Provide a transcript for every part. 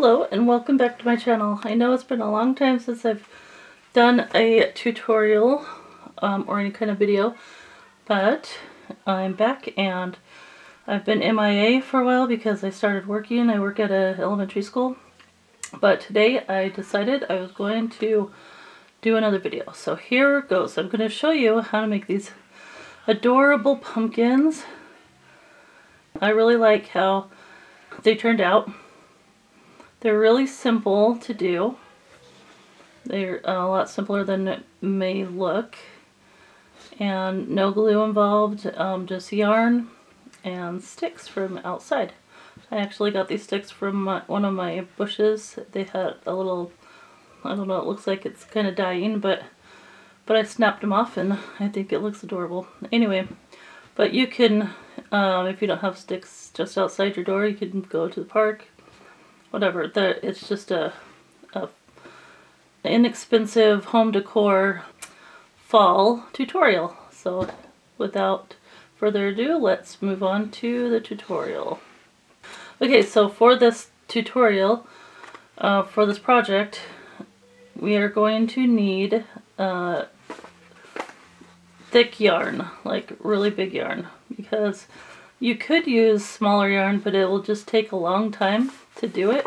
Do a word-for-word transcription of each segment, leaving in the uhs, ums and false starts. Hello and welcome back to my channel. I know it's been a long time since I've done a tutorial um, or any kind of video, but I'm back and I've been M I A for a while because I started working. I work at an elementary school, but today I decided I was going to do another video. So here goes. I'm going to show you how to make these adorable pumpkins. I really like how they turned out. They're really simple to do. They're a lot simpler than it may look. And no glue involved, um, just yarn and sticks from outside. I actually got these sticks from my, one of my bushes. They had a little, I don't know, it looks like it's kind of dying, but but I snapped them off and I think it looks adorable. Anyway, but you can, um, if you don't have sticks just outside your door, you can go to the park. Whatever, the, it's just a, a inexpensive home decor fall tutorial. So without further ado, let's move on to the tutorial. Okay, so for this tutorial, uh, for this project, we are going to need uh, thick yarn, like really big yarn, because you could use smaller yarn, but it will just take a long time to do it.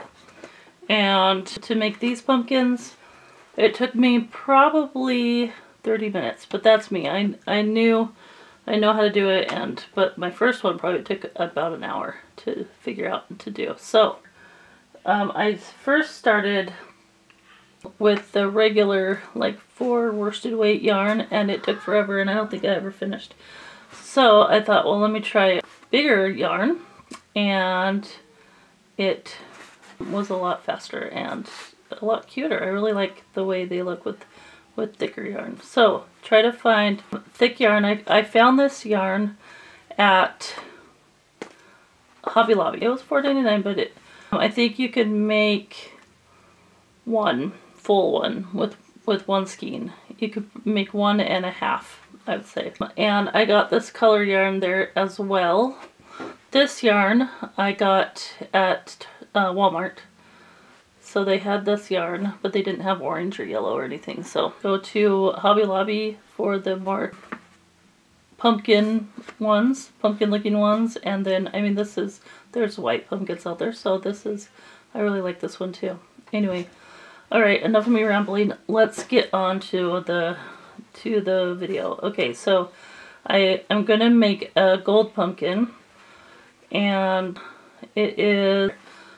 And to make these pumpkins, it took me probably thirty minutes, but that's me. I, I knew, I know how to do it, and but my first one probably took about an hour to figure out to do. So um, I first started with the regular like four worsted weight yarn, and it took forever and I don't think I ever finished. So I thought, well, let me try bigger yarn, and it was a lot faster and a lot cuter. I really like the way they look with, with thicker yarn. So try to find thick yarn. I, I found this yarn at Hobby Lobby. It was four ninety-nine, but it, I think you could make one full one with, with one skein. You could make one and a half, I would say. And I got this color yarn there as well. This yarn I got at uh, Walmart. So they had this yarn, but they didn't have orange or yellow or anything. So go to Hobby Lobby for the more pumpkin ones, pumpkin looking ones. And then, I mean, this is, there's white pumpkins out there. So this is, I really like this one too. Anyway, all right, enough of me rambling. Let's get on to the, to the video. Okay, so I am gonna make a gold pumpkin. And it is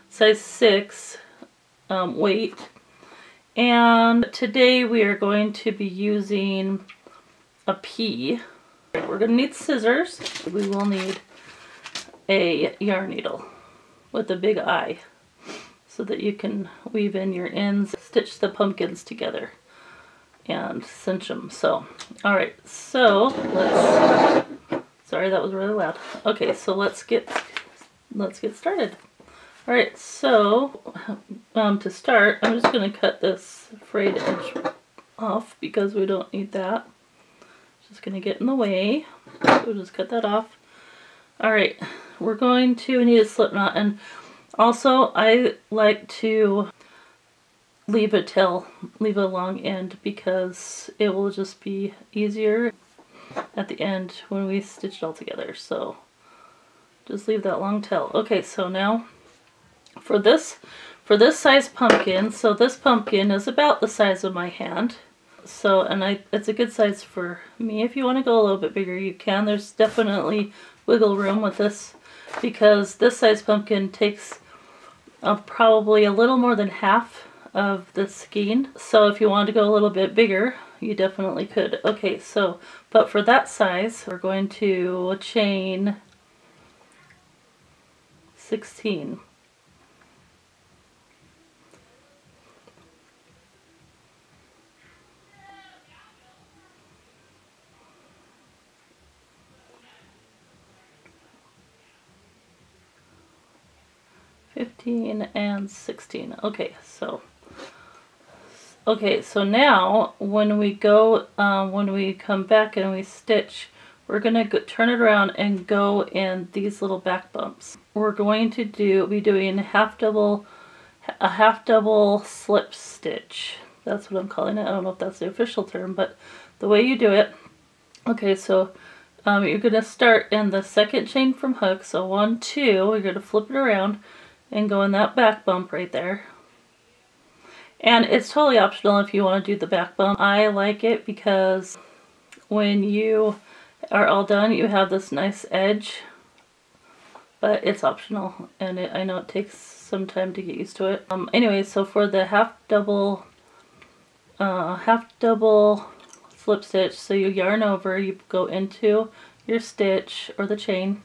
size six um, weight, and today we are going to be using a pea. We're going to need scissors. We will need a yarn needle with a big eye so that you can weave in your ends, stitch the pumpkins together and cinch them. So alright, so let's Sorry, that was really loud. Okay, so let's get let's get started. All right, so um, to start, I'm just going to cut this frayed edge off because we don't need that. It's just going to get in the way. We'll just cut that off. All right, we're going to need a slip knot, and also I like to leave a tail, leave a long end because it will just be easier at the end when we stitch it all together. So just leave that long tail. Okay, so now for this for this size pumpkin, so this pumpkin is about the size of my hand, so and I it's a good size for me. If you want to go a little bit bigger, you can. There's definitely wiggle room with this because this size pumpkin takes uh, probably a little more than half of the skein. So if you want to go a little bit bigger, you definitely could. Okay, so but for that size, we're going to chain sixteen. fifteen and sixteen. Okay, so Okay, so now when we go, um, when we come back and we stitch, we're going to turn it around and go in these little back bumps. We're going to do be doing half double a half double slip stitch. That's what I'm calling it. I don't know if that's the official term, but the way you do it. Okay, so um, you're going to start in the second chain from hook. So one, two, we're going to flip it around and go in that back bump right there. And it's totally optional if you want to do the back bump. I like it because when you are all done, you have this nice edge, but it's optional. And it, I know it takes some time to get used to it. Um, anyway, so for the half double, uh, half double slip stitch, so you yarn over, you go into your stitch or the chain,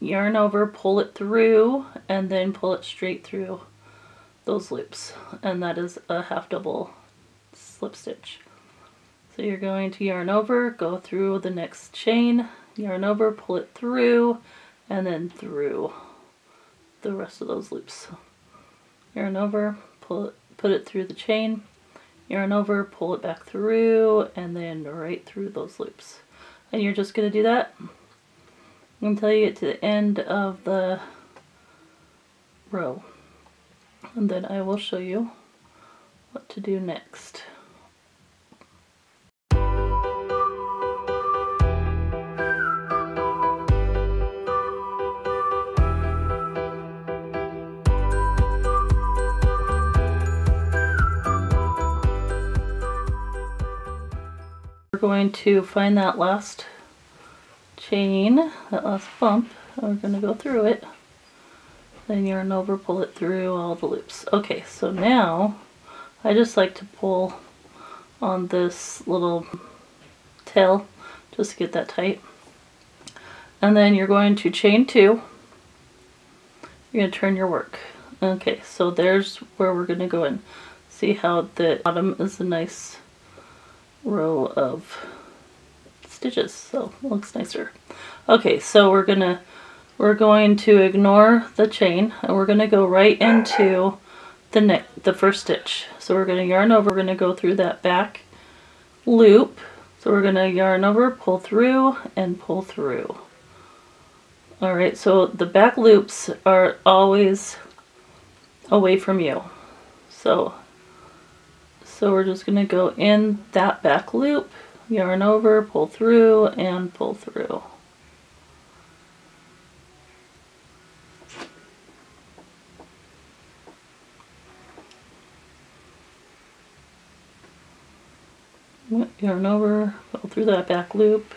yarn over, pull it through, and then pull it straight through those loops, and that is a half double slip stitch. So you're going to yarn over, go through the next chain, yarn over, pull it through, and then through the rest of those loops. Yarn over, pull it, put it through the chain, yarn over, pull it back through, and then right through those loops. And you're just going to do that until you get to the end of the row. And then I will show you what to do next. We're going to find that last chain, that last bump, and we're going to go through it. Then yarn over, pull it through all the loops. Okay, so now I just like to pull on this little tail just to get that tight. And then you're going to chain two. You're going to turn your work. Okay, so there's where we're going to go in. See how the bottom is a nice row of stitches, so it looks nicer. Okay, so we're going to We're going to ignore the chain, and we're going to go right into the neck, the first stitch. So we're going to yarn over, we're going to go through that back loop. So we're going to yarn over, pull through, and pull through. Alright, so the back loops are always away from you. So, so we're just going to go in that back loop, yarn over, pull through, and pull through. Yarn over, pull through that back loop,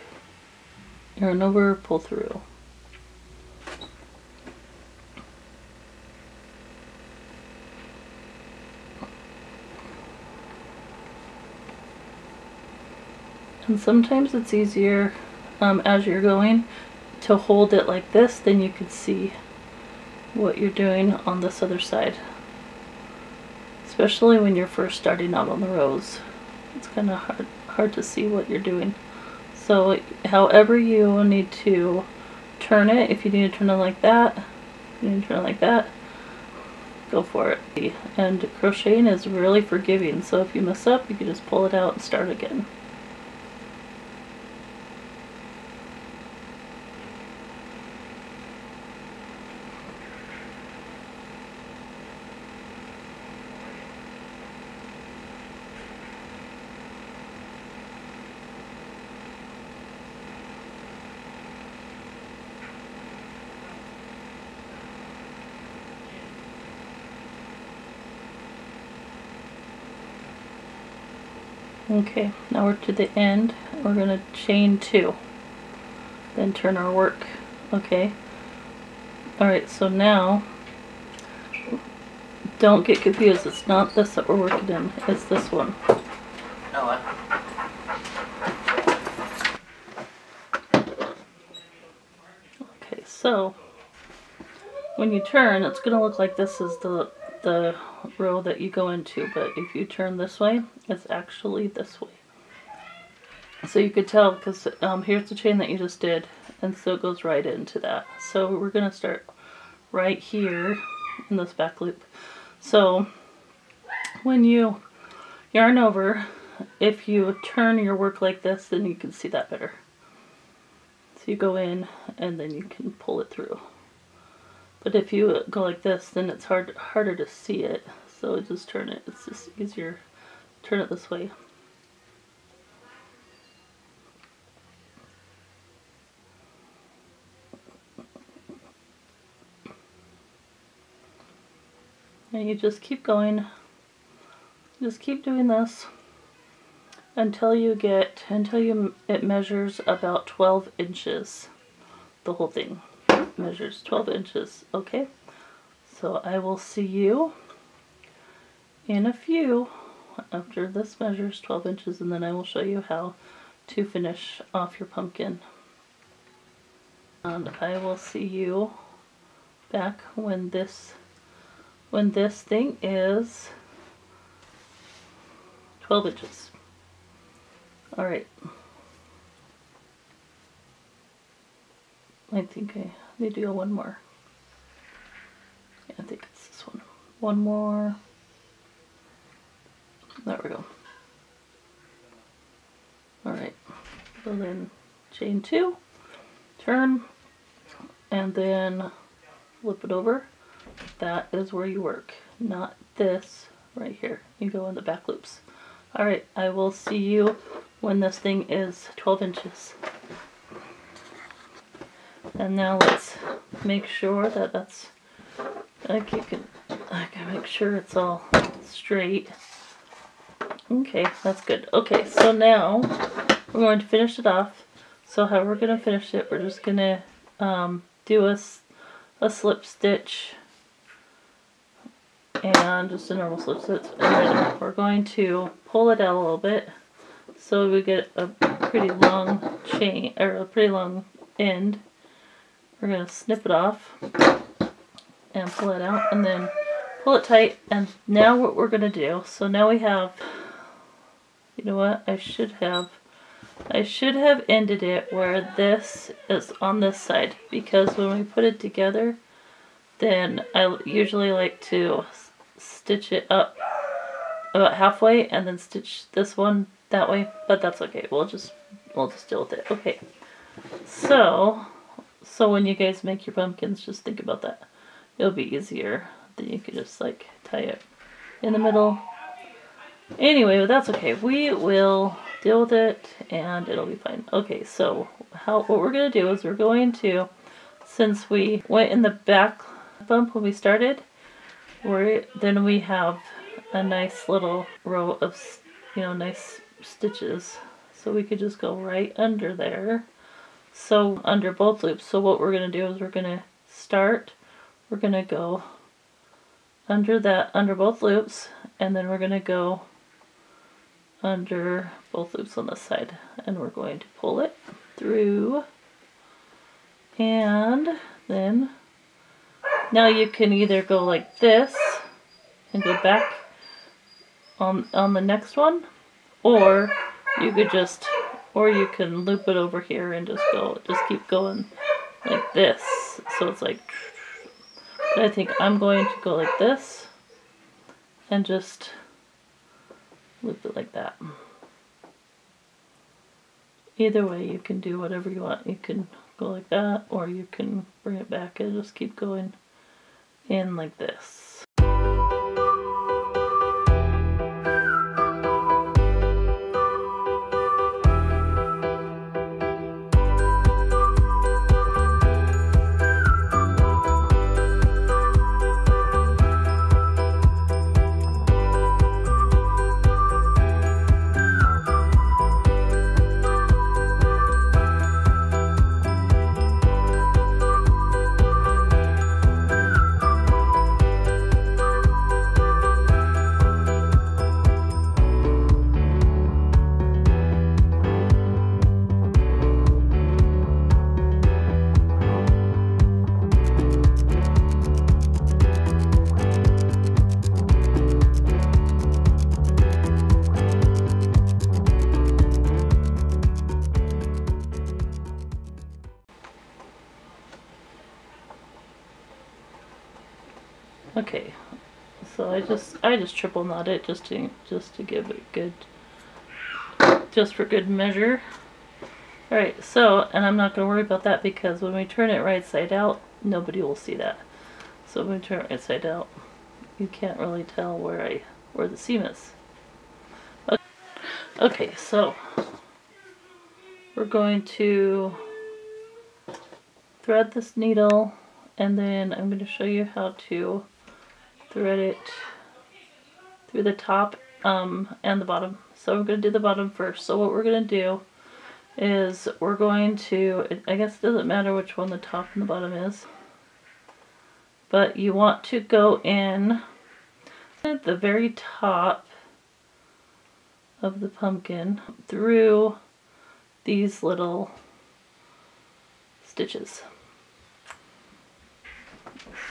yarn over, pull through. And sometimes it's easier um, as you're going to hold it like this, then you can see what you're doing on this other side. Especially when you're first starting out on the rows. It's kind of hard, hard to see what you're doing. So however you need to turn it, if you need to turn it like that, you need to turn it like that, go for it. And crocheting is really forgiving, so if you mess up, you can just pull it out and start again. Okay, now we're to the end. We're going to chain two, then turn our work. Okay, alright, so now don't get confused. It's not this that we're working in, it's this one. Ella. Okay, so when you turn, it's going to look like this is the the row that you go into, but if you turn this way, it's actually this way. So you could tell because um, here's the chain that you just did, and so it goes right into that. So we're going to start right here in this back loop. So when you yarn over, if you turn your work like this, then you can see that better. So you go in and then you can pull it through. But if you go like this, then it's hard harder to see it. So just turn it. It's just easier. Turn it this way. And you just keep going. Just keep doing this until you get until you it measures about twelve inches. The whole thing measures twelve inches. Okay, so I will see you in a few after this measures twelve inches, and then I will show you how to finish off your pumpkin. And I will see you back when this when this thing is twelve inches. All right. I think I need to go one more. Yeah, I think it's this one. One more. There we go. All right. So then chain two, turn, and then flip it over. That is where you work, not this right here. You go in the back loops. All right, I will see you when this thing is twelve inches. And now let's make sure that that's, like you can, I can make sure it's all straight. Okay, that's good. Okay, so now we're going to finish it off. So how we're going to finish it, we're just going to um, do a, a slip stitch, and just a normal slip stitch, and then we're going to pull it out a little bit so we get a pretty long chain, or a pretty long end. We're going to snip it off and pull it out, and then pull it tight. And now what we're going to do, so now we have, you know what, I should have, I should have ended it where this is on this side, because when we put it together, then I usually like to stitch it up about halfway and then stitch this one that way, but that's okay. We'll just, we'll just deal with it. Okay. So, so when you guys make your pumpkins, just think about that. It'll be easier. Then you can just like tie it in the middle. Anyway, that's okay. We will deal with it and it'll be fine. Okay. So how, what we're going to do is we're going to, since we went in the back bump when we started, where then we have a nice little row of, you know, nice stitches, so we could just go right under there, so under both loops. So what we're going to do is we're going to start, we're going to go under that, under both loops, and then we're going to go under both loops on this side, and we're going to pull it through, and then now you can either go like this and go back on on the next one, or you could just, or you can loop it over here and just go, just keep going like this. So it's like, I think I'm going to go like this and just loop it like that. Either way, you can do whatever you want. You can go like that, or you can bring it back and just keep going in like this. Okay, so I just I just triple knot it just to just to give it good, just for good measure. All right, so, and I'm not gonna worry about that, because when we turn it right side out, nobody will see that. So if I turn it right side out, you can't really tell where I where the seam is. Okay, okay so we're going to thread this needle, and then I'm going to show you how to thread it through the top um, and the bottom. So I'm going to do the bottom first. So what we're going to do is we're going to, I guess it doesn't matter which one the top and the bottom is, but you want to go in at the very top of the pumpkin through these little stitches.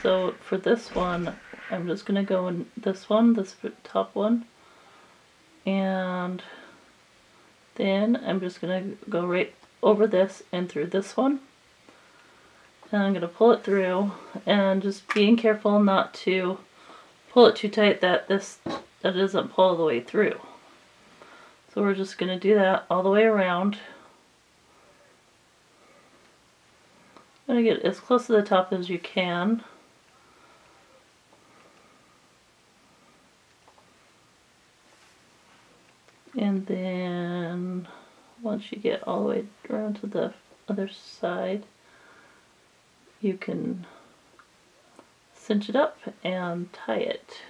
So for this one, I'm just going to go in this one, this top one, and then I'm just going to go right over this and through this one. And I'm going to pull it through, and just being careful not to pull it too tight that this that doesn't pull all the way through. So we're just going to do that all the way around. I'm going to get as close to the top as you can. And then once you get all the way around to the other side, you can cinch it up and tie it.